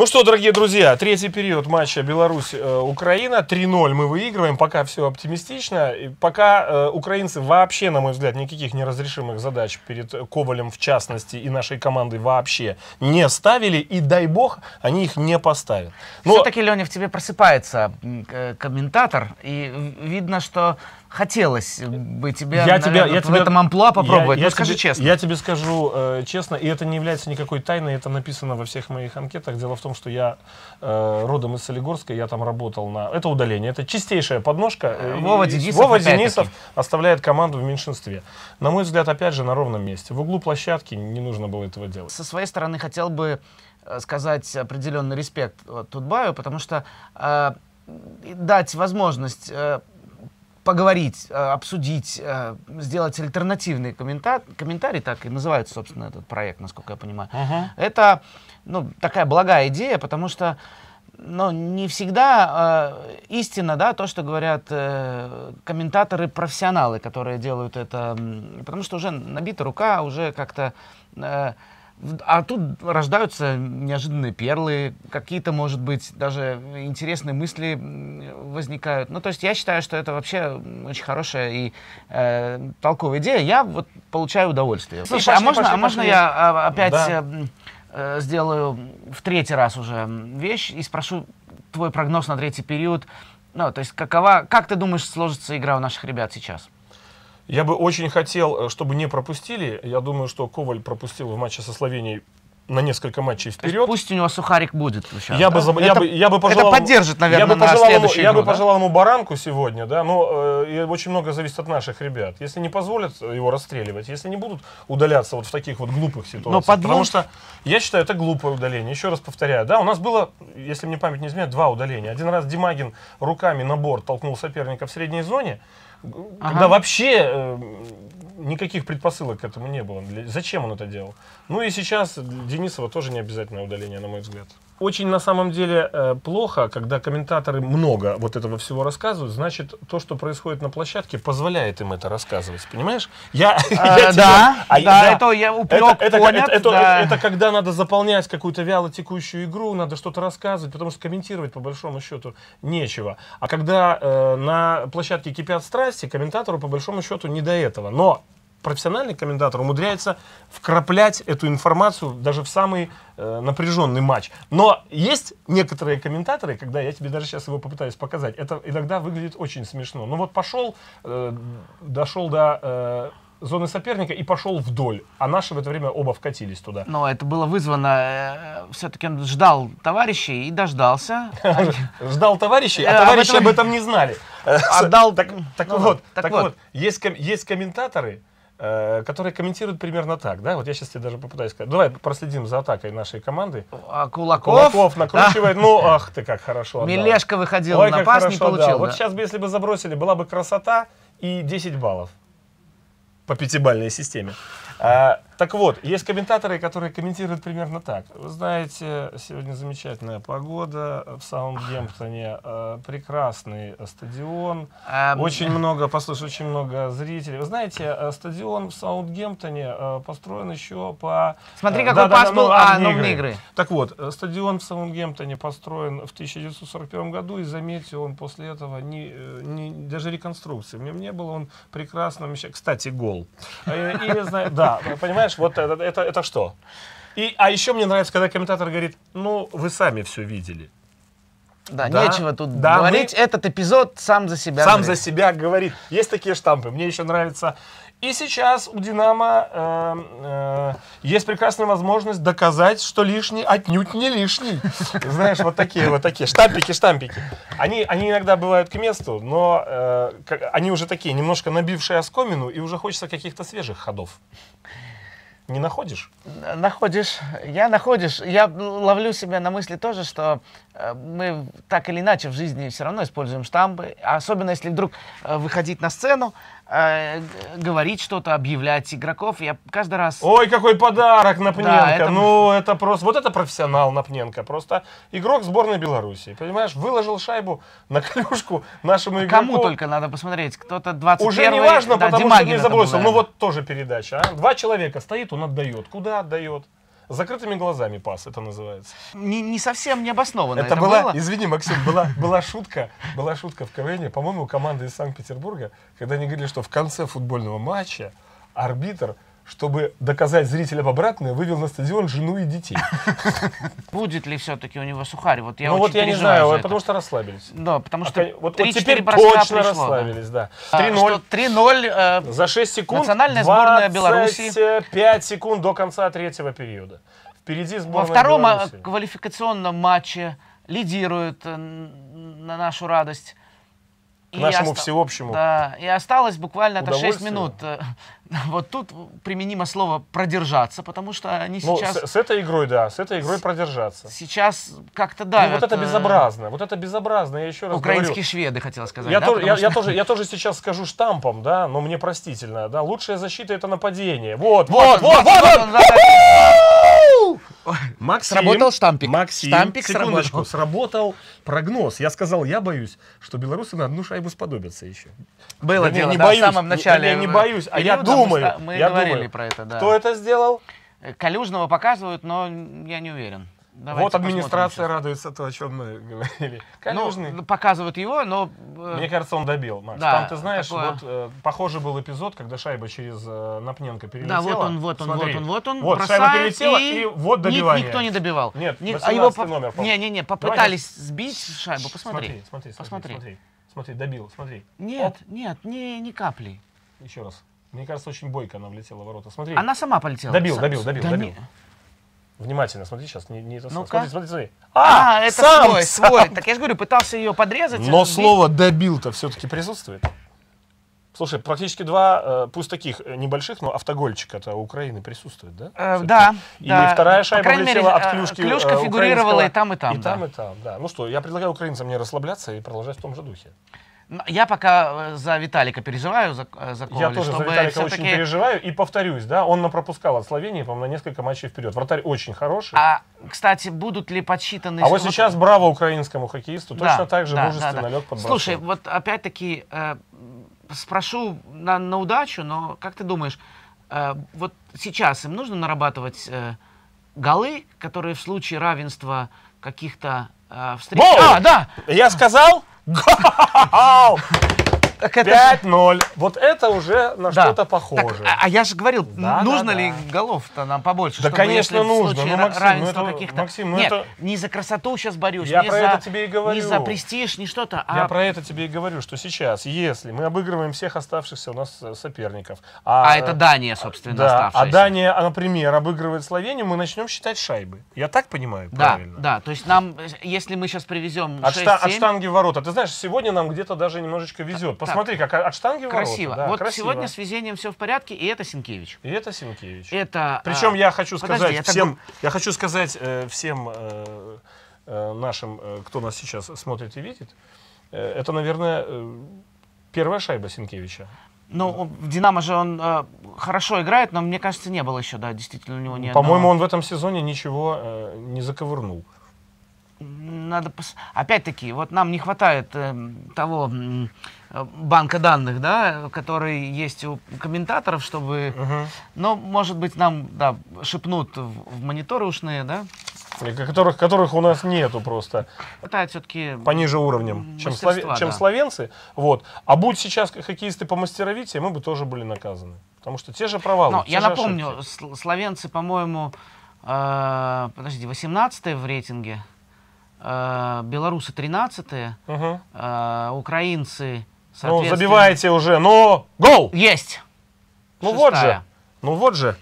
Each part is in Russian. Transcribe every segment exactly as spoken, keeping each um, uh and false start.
Ну что, дорогие друзья, третий период матча Беларусь-Украина. три ноль мы выигрываем, пока все оптимистично. И пока э, украинцы вообще, на мой взгляд, никаких неразрешимых задач перед Ковалем в частности и нашей командой вообще не ставили. И дай бог, они их не поставят. Но... Все-таки, Леня, в тебе просыпается комментатор. И видно, что хотелось бы тебя, я наверное, тебя, я в тебя, этом амплуа попробовать. Я, я скажи тебе, честно. Я тебе скажу э, честно, и это не является никакой тайной, это написано во всех моих анкетах. Дело в том, что я э, родом из Солигорска, я там работал на... Это удаление, это чистейшая подножка. Вова Денисов, Вова Денисов оставляет команду в меньшинстве. На мой взгляд, опять же, на ровном месте. В углу площадки не нужно было этого делать. Со своей стороны хотел бы сказать определенный респект Тутбаю, потому что э, дать возможность... Э, поговорить, обсудить, сделать альтернативный комментар комментарий, так и называется, собственно, этот проект, насколько я понимаю. Uh-huh. Это, ну, такая благая идея, потому что, ну, не всегда э, истина, да, то, что говорят э, комментаторы-профессионалы, которые делают это, потому что уже набита рука, уже как-то... Э, А тут рождаются неожиданные перлы, какие-то, может быть, даже интересные мысли возникают. Ну, то есть я считаю, что это вообще очень хорошая и э, толковая идея. Я вот получаю удовольствие. Слушай, пошли, а можно, пошли, а можно пошли. я опять да. э, сделаю в третий раз уже вещь и спрошу твой прогноз на третий период? Ну, то есть какова, как ты думаешь, сложится игра у наших ребят сейчас? Я бы очень хотел, чтобы не пропустили. Я думаю, что Коваль пропустил в матче со Словенией на несколько матчей вперед. Пусть у него сухарик будет. Сейчас, я, да? бы, это, я, бы, я бы пожелал, это поддержит, наверное, я бы пожелал, на следующую Я игру, бы да? пожелал ему баранку сегодня, да, но э, очень много зависит от наших ребят. Если не позволят его расстреливать, если не будут удаляться вот в таких вот глупых ситуациях. Но под... Потому что я считаю, это глупое удаление. Еще раз повторяю, да, у нас было, если мне память не изменяет, два удаления. Один раз Димагин руками на борт толкнул соперника в средней зоне, когда ага. вообще э, никаких предпосылок к этому не было. Зачем он это делал? Ну и сейчас Денисова тоже не обязательное удаление, на мой взгляд. Очень на самом деле э, плохо, когда комментаторы много вот этого всего рассказывают. Значит, то, что происходит на площадке, позволяет им это рассказывать. Понимаешь? Я, а, я да, тебя, да, а, это я упрек это, понят, это, это, да. это, это когда надо заполнять какую-то вяло текущую игру, надо что-то рассказывать, потому что комментировать по большому счету нечего. А когда э, на площадке кипят страсти, комментатору по большому счету не до этого. Но профессиональный комментатор умудряется вкраплять эту информацию даже в самый э, напряженный матч. Но есть некоторые комментаторы, когда я тебе даже сейчас его попытаюсь показать, это иногда выглядит очень смешно. Ну вот пошел, э, дошел до... Э, зоны соперника и пошел вдоль. А наши в это время оба вкатились туда. Но это было вызвано... Э, Все-таки он ждал товарищей и дождался. Ждал товарищей, а товарищи об этом не знали. Так вот, есть комментаторы, которые комментируют примерно так, да? Вот я сейчас тебе даже попытаюсь сказать. Давай проследим за атакой нашей команды. А Кулаков, Кулаков накручивает. Да. Ну, ах ты, как хорошо отдал. Мелешко выходил Ой, на пас, не получил. Да. Вот сейчас бы, если бы забросили, была бы красота и десять баллов. По пятибалльной системе. А, так вот, есть комментаторы, которые комментируют примерно так. Вы знаете, сегодня замечательная погода в Саутгемптоне, а, прекрасный стадион, а, очень много, послушай, очень много зрителей. Вы знаете, стадион в Саутгемптоне а, построен еще по... Смотри, а, какой да, пас да, был, ну, а, ну, игры. игры. Так вот, стадион в Саутгемптоне построен в тысяча девятьсот сорок первом году, и заметьте, он после этого не, не, даже реконструкции в нем не было, он прекрасно... Кстати, гол. И, и, да, понимаешь, вот это, это, это что? И, а еще мне нравится, когда комментатор говорит, ну, вы сами все видели. Да, да нечего тут да, говорить, мы... этот эпизод сам за себя Сам говорит. за себя говорит. Есть такие штампы, мне еще нравится. И сейчас у «Динамо» э, э, есть прекрасная возможность доказать, что лишний отнюдь не лишний. Знаешь, вот такие вот такие штампики, штампики. Они, они иногда бывают к месту, но э, они уже такие, немножко набившие оскомину, и уже хочется каких-то свежих ходов. Не находишь? Находишь. Я находишь. Я ловлю себя на мысли тоже, что мы так или иначе в жизни все равно используем штампы. Особенно если вдруг выходить на сцену, говорить что-то, объявлять игроков. Я каждый раз... Ой, какой подарок, Напненко! Да, это... Ну, это просто... Вот это профессионал Напненко. Просто игрок сборной Беларуси. Понимаешь, выложил шайбу на клюшку нашему игроку. Кому только надо посмотреть. Кто-то двадцать первый... Уже не важно, да, потому Димагин что не забросил. Ну, вот тоже передача. А? Два человека стоит, он отдает. Куда отдает? Закрытыми глазами пас, это называется. Не, не совсем необоснованно. Это, это была, было? Извини, Максим, была, была шутка, была шутка в КВН, по-моему, команда из Санкт-Петербурга, когда они говорили, что в конце футбольного матча арбитр, чтобы доказать зрителям обратное, вывел на стадион жену и детей. Будет ли все-таки у него сухарь? Вот я ну вот я не знаю, потому что расслабились. Да, потому что а, вот, вот теперь точно расслабились, да. да. три-ноль э, за шесть секунд. Национальная сборная Беларуси. пять секунд до конца третьего периода. Впереди сборная Беларуси. Во втором Беларуси. Квалификационном матче лидирует э, на нашу радость. К и нашему оста... всеобщему. Да, и осталось буквально шесть минут. Вот тут применимо слово «продержаться», потому что они ну, сейчас... С, с этой игрой, да, с этой игрой с... продержаться. Сейчас как-то да. Вот это безобразно, вот это безобразно, я еще раз Украинские говорю. шведы, хотел сказать. Я, да, тоже, я, что... я, тоже, я тоже сейчас скажу штампом, да, но мне простительно, да, лучшая защита — это нападение. Вот, вот, вот, вот! вот, вот, вот. Максим, сработал штампик. Максим, штампик сработал. сработал прогноз. Я сказал, я боюсь, что белорусы на одну шайбу сподобятся еще. Было я дело, не да, боюсь, в самом начале. Я, я не боюсь, а я думаю. Мы я говорили думаю. про это, да. Кто это сделал? Калюжного показывают, но я не уверен. Давайте вот администрация радуется то, о чем мы говорили. Калюжный. Ну, показывают его, но... Мне кажется, он добил, Макс. Да, там, ты знаешь, такое... вот, э, похожий был эпизод, когда шайба через э, Напненко перелетела. Да, вот он, вот он, Смотри. вот он, вот он. Вот, бросает, шайба перелетела, и, и вот добивание. Никто не добивал. Нет, Ник... а его номер. Не-не-не, попытались Давай. сбить шайбу. Посмотри. Смотри, смотри, Посмотри. смотри, смотри, добил, смотри. Нет, Оп. нет, не, не капли. Еще раз. Мне кажется, очень бойко она влетела в ворота. Смотри. Она сама полетела. Добил, сам, добил, добил, да добил. Не. Внимательно, смотри, сейчас не, не это ну смотри, смотри, смотри. А, а это сам, свой, сам. свой. Так я же говорю, пытался ее подрезать. Но слово «добил»-то все-таки присутствует. Слушай, практически два, пусть таких небольших, но автогольчика-то у Украины присутствует, да? Э, да. И да. вторая шайба влетела от клюшки. Клюшка фигурировала и там, и там. И да. там, и там, да. Ну что, я предлагаю украинцам не расслабляться и продолжать в том же духе. Я пока за Виталика переживаю, за, за Коваля. Я тоже за Виталика очень переживаю. И повторюсь, да, он напропускал от Словении, по-моему, на несколько матчей вперед. Вратарь очень хороший. А, кстати, будут ли подсчитаны... А вот сейчас браво украинскому хоккеисту. Да, точно так же да, мужественно да, да. лег под бросок. Слушай, вот опять-таки э, спрошу на, на удачу, но как ты думаешь, э, вот сейчас им нужно нарабатывать э, голы, которые в случае равенства каких-то э, встреч... А, да! Я сказал... пять-ноль. Вот это уже на да. что-то похоже. Так, а, а я же говорил, да, нужно да, ли да. голов-то нам побольше? Да, чтобы, конечно, нужно. Ну, Максим, ну, это, Максим, ну, Нет, это... не за красоту сейчас борюсь, я не, про за, это тебе и говорю. не за престиж, не что-то. А... Я про это тебе и говорю, что сейчас, если мы обыгрываем всех оставшихся у нас соперников. А, а это Дания, собственно, да, оставшаяся. А Дания, например, обыгрывает Словению, мы начнем считать шайбы. Я так понимаю, да, правильно? Да, то есть нам, если мы сейчас привезем от шесть-семь... От штанги ворота. Ты знаешь, сегодня нам где-то даже немножечко везет. Посмотри, как от штанги ворота. Красиво. Да, вот красиво. Сегодня с везением все в порядке, и это Сенкевич. И это Сенкевич. Это, Причем а... я хочу сказать Подожди, всем, я, так... я хочу сказать э, всем э, э, нашим, э, кто нас сейчас смотрит и видит, э, это, наверное, э, первая шайба Сенкевича. Ну, в «Динамо» же он э, хорошо играет, но мне кажется, не было еще, да, действительно у него не. По-моему, он в этом сезоне ничего э, не заковырнул. Надо пос... Опять-таки, вот нам не хватает э, того э, банка данных, да, который есть у комментаторов, чтобы... Угу. Но, может быть, нам да, шепнут в, в мониторы ушные, да? Которых, которых у нас нету просто. Хватает все-таки... Пониже уровнем, чем, слов... да. чем словенцы. Вот. А будь сейчас хоккеисты по мастеровитию, мы бы тоже были наказаны. Потому что те же провалы, Но, те Я же напомню, ошибки. Словенцы, по-моему, э, подожди, восемнадцатые в рейтинге. Белорусы тринадцатые, угу. а, украинцы, соответственно... Ну, забиваете уже, но гол! Есть! Ну Шестая. вот же, ну вот же.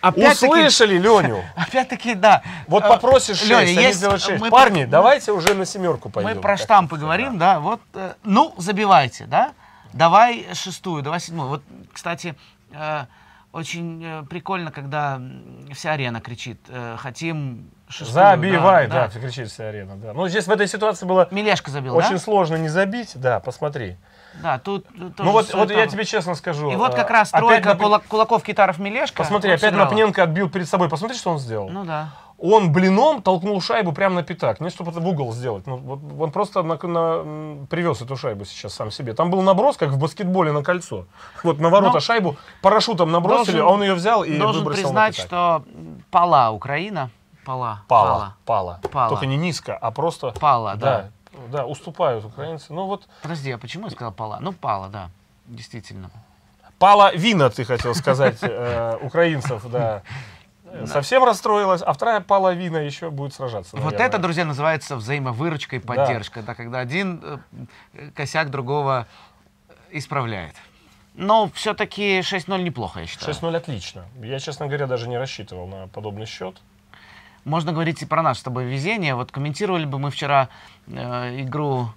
Опять Услышали таки... Леню? Опять-таки, да. Вот попросишь шесть, Леня, есть... шесть. Парни, про... давайте уже на семерку пойдем. Мы про штампы говорим, да. да, вот, ну, забивайте, да, давай шестую, давай седьмую. Вот, кстати, очень прикольно, когда вся арена кричит, хотим... Шестую, забивай, да, да, да. кричит вся арена. Да. Ну, здесь в этой ситуации было... Мелешко забил, Очень да? сложно не забить, да, посмотри. Да, тут... Ну, вот, вот я тебе честно скажу. И вот как раз тройка Кулаков, Китаров, Мелешко. Посмотри, опять Напненко отбил перед собой. Посмотри, что он сделал. Ну, да. он блином толкнул шайбу прямо на пятак. Не чтобы это в угол сделать. Ну, вот, он просто на, на, привез эту шайбу сейчас сам себе. Там был наброс, как в баскетболе на кольцо. Вот на ворота но шайбу парашютом набросили, должен, а он ее взял и должен выбросил на пятак. Должен признать, что пала Украина. Пала. Пала. Пала. Пала. Только не низко, а просто... Пала, да. Да, да, уступают украинцы. Ну, вот... Подожди, а почему я сказал пала? Ну, пала, да, действительно. Пала вина, ты хотел сказать, украинцев, да. Совсем расстроилась, а вторая половина еще будет сражаться. Вот наверное. Это, друзья, называется взаимовыручка и поддержка. Да. Да, когда один косяк другого исправляет. Но все-таки шесть ноль неплохо, я считаю. шесть ноль отлично. Я, честно говоря, даже не рассчитывал на подобный счет. Можно говорить и про наше с тобой везение. Вот комментировали бы мы вчера э, игру...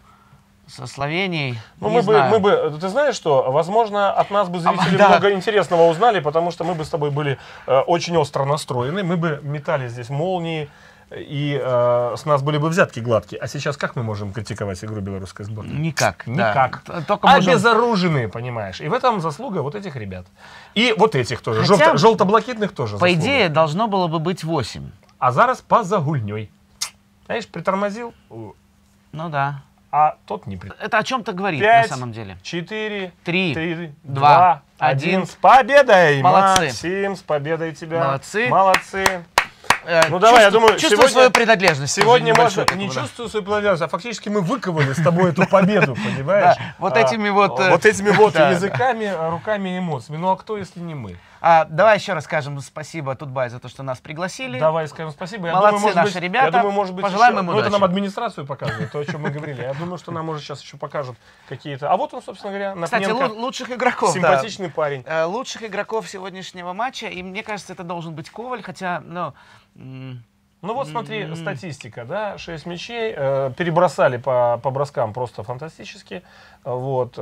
со Словенией. Ну, мы бы, мы бы, ты знаешь что, возможно, от нас бы зрители а, да. много интересного узнали, потому что мы бы с тобой были э, очень остро настроены, мы бы метали здесь молнии, и э, с нас были бы взятки гладкие. А сейчас как мы можем критиковать игру белорусской сборной? Никак. Никак. Да. Только можем... Обезоруженные, понимаешь. И в этом заслуга вот этих ребят. И вот этих тоже. Хотя, желто-блакитных тоже. По заслуга. Идее, должно было бы быть восемь. А зараз по загульней. Знаешь, притормозил. Ну да. А тот не придет. Это о чем-то говорит пять, на самом деле. четыре, три, два, один. С победой! Молодцы. Максим, с победой тебя. Молодцы. Молодцы. Э, ну давай, я думаю, чувствую сегодня, свою принадлежность. Сегодня можно не да. чувствую свою принадлежность, а фактически мы выковали с тобой эту победу, понимаешь? Вот этими вот языками, руками и эмоциями. Ну а кто, если не мы? А, давай еще раз скажем спасибо Тутбай за то, что нас пригласили. Давай скажем спасибо. Я Молодцы думаю, наши быть, ребята. Я думаю, может быть, пожелаем еще... им удачи. Ну, это нам администрацию показывает, то, о чем мы говорили. Я думаю, что нам уже сейчас еще покажут какие-то... А вот он, собственно говоря, Напненко. Кстати, лучших игроков. Симпатичный да. парень. Лучших игроков сегодняшнего матча. И мне кажется, это должен быть Коваль, хотя... Ну, ну вот смотри, статистика, да, шесть мячей, э, перебросали по, по броскам просто фантастически, вот,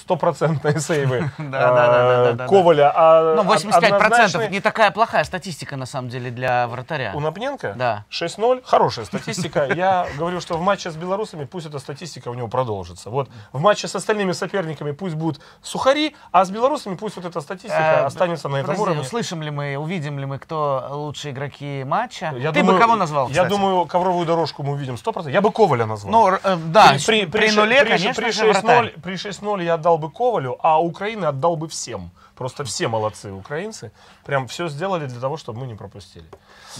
стопроцентные э, сейвы э, Коваля. А, ну восемьдесят пять процентов, не такая плохая статистика на самом деле для вратаря. У Напненко? Да. шесть ноль, хорошая статистика, я говорю, что в матче с белорусами пусть эта статистика у него продолжится. Вот, в матче с остальными соперниками пусть будут сухари, а с белорусами пусть вот эта статистика останется на этом уровне. Услышим ли мы, увидим ли мы, кто лучшие игроки матча? Ты бы кого назвал, кстати? Я думаю, ковровую дорожку мы увидим сто процентов. Я бы Коваля назвал. Ну, э, да, при, при, при нуле, при, конечно, при шесть ноль я отдал бы Ковалю, а Украины отдал бы всем. Просто все молодцы украинцы. Прям все сделали для того, чтобы мы не пропустили.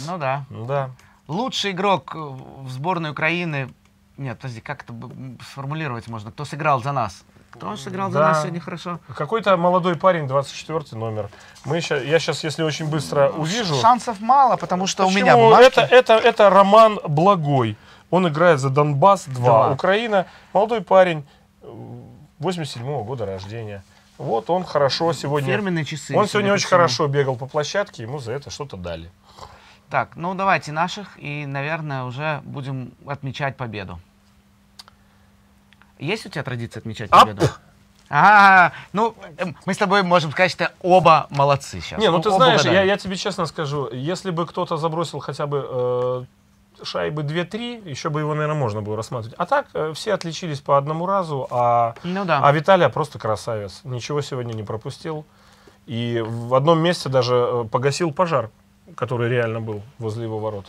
Ну да. да. Лучший игрок в сборной Украины... Нет, подожди, как это сформулировать можно? Кто сыграл за нас? Кто сыграл да. за нас сегодня хорошо? Какой-то молодой парень, двадцать четвёртый номер. Мы ща, я сейчас, если очень быстро увижу... Шансов мало, потому что почему? У меня бумажки. Это, это, это Роман Благой. Он играет за Донбасс два. Да. Украина. Молодой парень, восемьдесят седьмого года рождения. Вот он хорошо сегодня... Фирменные часы. Он сегодня очень хорошо бегал по площадке, ему за это что-то дали. Так, ну давайте наших и, наверное, уже будем отмечать победу. Есть у тебя традиция отмечать победу? А, ну, мы с тобой можем сказать, что оба молодцы сейчас. Не, ну ты знаешь, я, я тебе честно скажу, если бы кто-то забросил хотя бы э, шайбы две-три, еще бы его, наверное, можно было рассматривать. А так, э, все отличились по одному разу, а, ну, да. а Виталия просто красавец. Ничего сегодня не пропустил. И в одном месте даже погасил пожар, который реально был возле его ворот.